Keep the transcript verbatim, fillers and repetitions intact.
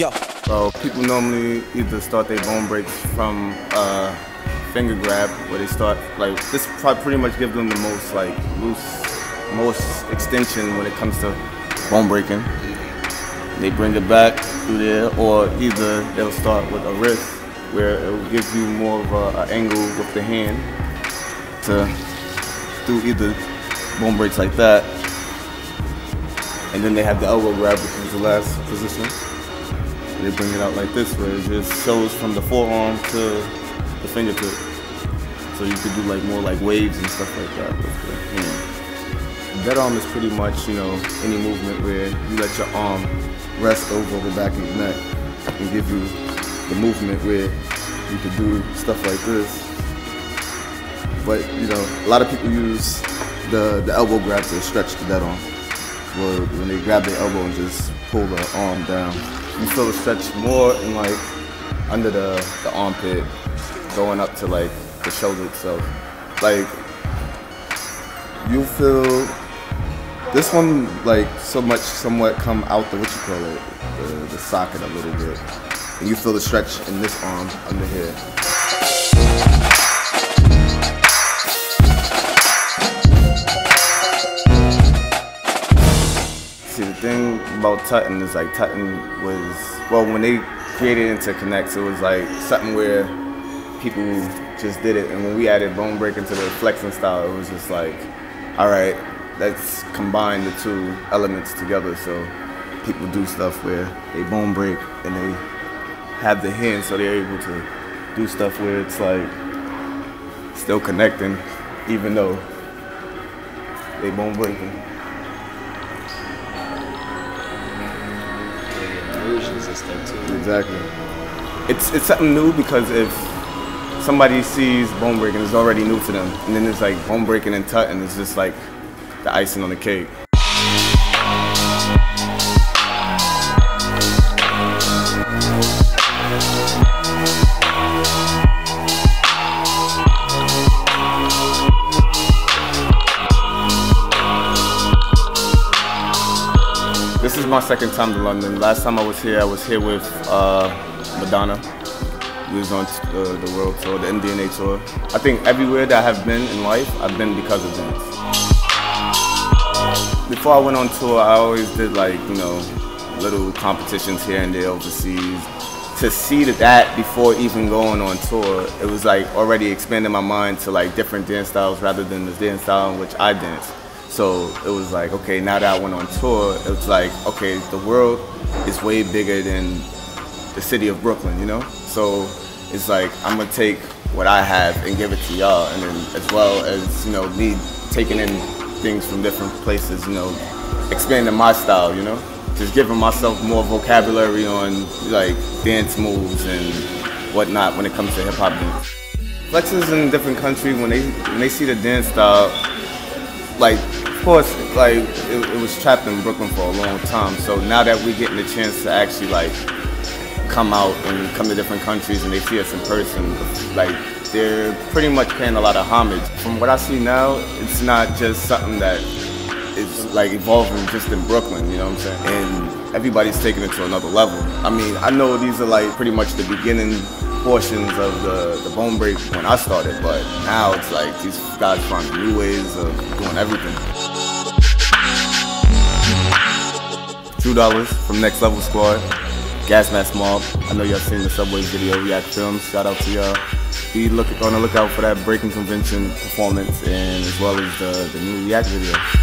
Yo. So people normally either start their bone breaks from uh, finger grab, where they start like this. Probably pretty much give them the most like loose, most extension when it comes to bone breaking. They bring it back through there, or either they'll start with a wrist, where it will give you more of a, an angle with the hand to do either bone breaks like that. And then they have the elbow grab, which is the last position. They bring it out like this, where it just shows from the forearm to the fingertip. So you could do like more like waves and stuff like that with the hand. Dead arm is pretty much, you know, any movement where you let your arm rest over the back of your neck and give you the movement where you could do stuff like this. But, you know, a lot of people use the, the elbow grab to stretch the dead arm. Well, when they grab their elbow and just pull the arm down. You feel the stretch more in like under the, the armpit, going up to like the shoulder itself. Like you feel this one like so much somewhat come out the what you call it, the, the socket a little bit. And you feel the stretch in this arm under here. The thing about tutting is like tutting was, well, when they created into Connects, it was like something where people just did it. And when we added bone breaking to the flexing style, it was just like, all right, let's combine the two elements together. So people do stuff where they bone break and they have the hand, so they're able to do stuff where it's like still connecting, even though they bone breaking. Too. Exactly. It's it's something new, because if somebody sees bone breaking, it's already new to them, and then it's like bone breaking and tutting is just like the icing on the cake. This is my second time to London. Last time I was here, I was here with uh, Madonna. We was on uh, the world tour, the M D N A tour. I think everywhere that I have been in life, I've been because of dance. Before I went on tour, I always did like, you know, little competitions here and there overseas. To see that before even going on tour, it was like already expanding my mind to like different dance styles rather than the dance style in which I dance. So it was like, okay, now that I went on tour, it was like, okay, the world is way bigger than the city of Brooklyn, you know? So it's like, I'm gonna take what I have and give it to y'all. And then as well as, you know, me taking in things from different places, you know, expanding my style, you know? Just giving myself more vocabulary on like dance moves and whatnot when it comes to hip hop dance. Flexers in a different country, when they, when they see the dance style, like, of course, like, it, it was trapped in Brooklyn for a long time, so now that we're getting the chance to actually, like, come out and come to different countries and they see us in person, like, they're pretty much paying a lot of homage. From what I see now, it's not just something that is, like, evolving just in Brooklyn, you know what I'm saying? And everybody's taking it to another level. I mean, I know these are, like, pretty much the beginning portions of the, the bone break when I started, but now it's like these guys find new ways of doing everything. Drew Dollars from Next Level Squad, Gas Mask Mob. I know y'all seen the Subway video, React Films, shout out to y'all. Be look, on the lookout for that Breaking Convention performance, and as well as the, the new React video.